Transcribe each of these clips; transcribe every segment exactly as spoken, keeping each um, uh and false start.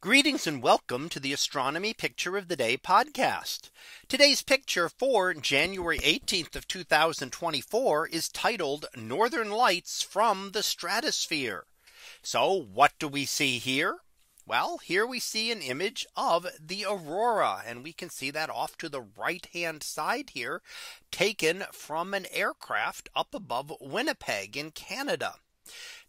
Greetings and welcome to the Astronomy Picture of the Day podcast. Today's picture for January eighteenth of two thousand twenty-four is titled Northern Lights from the Stratosphere. So what do we see here? Well, here we see an image of the aurora, and we can see that off to the right hand side here, taken from an aircraft up above Winnipeg in Canada.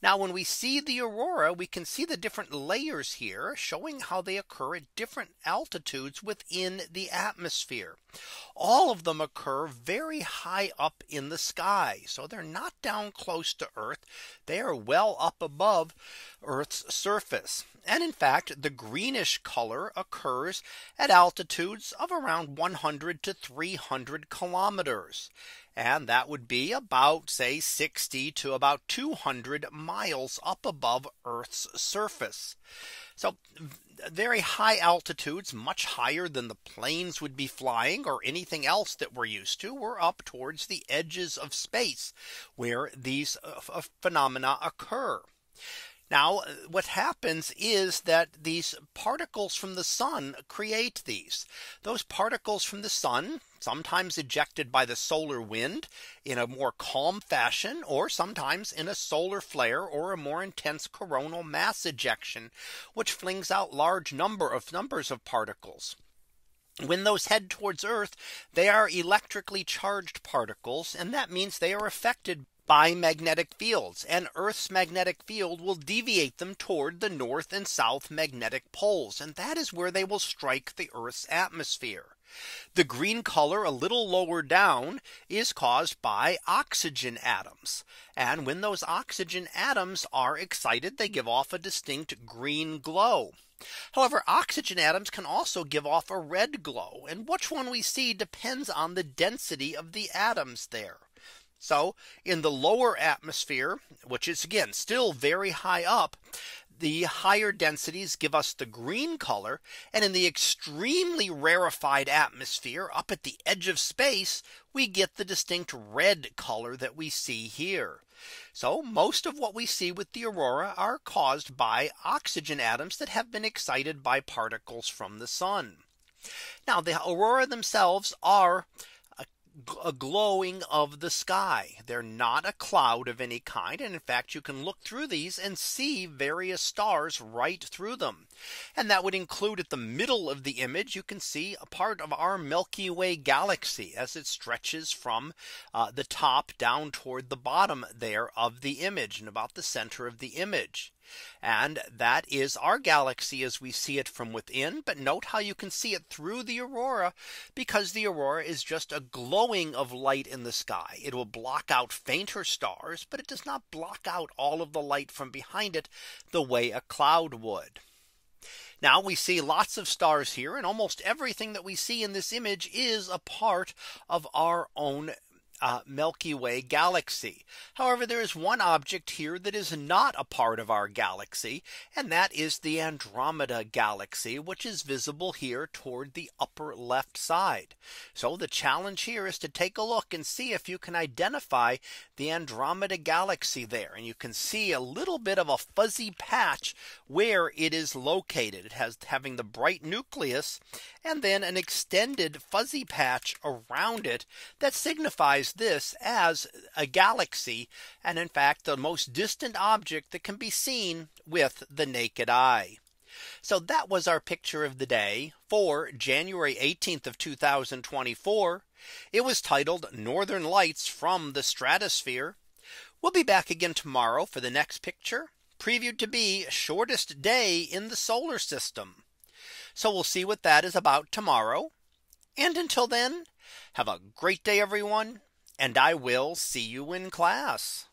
Now, when we see the aurora, we can see the different layers here showing how they occur at different altitudes within the atmosphere. All of them occur very high up in the sky. So they're not down close to Earth. They are well up above Earth's surface. And in fact, the greenish color occurs at altitudes of around one hundred to three hundred kilometers. And that would be about, say, sixty to about two hundred miles up above Earth's surface. So very high altitudes, much higher than the planes would be flying or anything else that we're used to. We're up towards the edges of space where these uh, phenomena occur. Now, what happens is that these particles from the sun create these. Those particles from the sun, sometimes ejected by the solar wind in a more calm fashion, or sometimes in a solar flare or a more intense coronal mass ejection, which flings out large number of numbers of particles. When those head towards Earth, they are electrically charged particles, and that means they are affected by magnetic fields, and Earth's magnetic field will deviate them toward the north and south magnetic poles, and that is where they will strike the Earth's atmosphere. The green color a little lower down is caused by oxygen atoms, and when those oxygen atoms are excited, they give off a distinct green glow. However, oxygen atoms can also give off a red glow, and which one we see depends on the density of the atoms there. So in the lower atmosphere, which is again still very high up, the higher densities give us the green color, and in the extremely rarefied atmosphere up at the edge of space, we get the distinct red color that we see here. So most of what we see with the aurora are caused by oxygen atoms that have been excited by particles from the sun. Now, the aurora themselves are a glowing of the sky. They're not a cloud of any kind, and in fact you can look through these and see various stars right through them. And that would include, at the middle of the image, you can see a part of our Milky Way galaxy as it stretches from uh, the top down toward the bottom there of the image, and about the center of the image. And that is our galaxy as we see it from within. But note how you can see it through the aurora, because the aurora is just a glowing of light in the sky. It will block out fainter stars, but it does not block out all of the light from behind it the way a cloud would. Now, we see lots of stars here, and almost everything that we see in this image is a part of our own Uh, Milky Way galaxy. However, there is one object here that is not a part of our galaxy, and that is the Andromeda galaxy, which is visible here toward the upper left side. So the challenge here is to take a look and see if you can identify the Andromeda galaxy there. And you can see a little bit of a fuzzy patch where it is located. It has having the bright nucleus and then an extended fuzzy patch around it that signifies this as a galaxy, and in fact the most distant object that can be seen with the naked eye. So that was our picture of the day for January eighteenth of two thousand twenty-four. It was titled Northern Lights from the Stratosphere. We'll be back again tomorrow for the next picture, previewed to be shortest day in the solar system. So we'll see what that is about tomorrow. And until then, have a great day, everyone. And I will see you in class.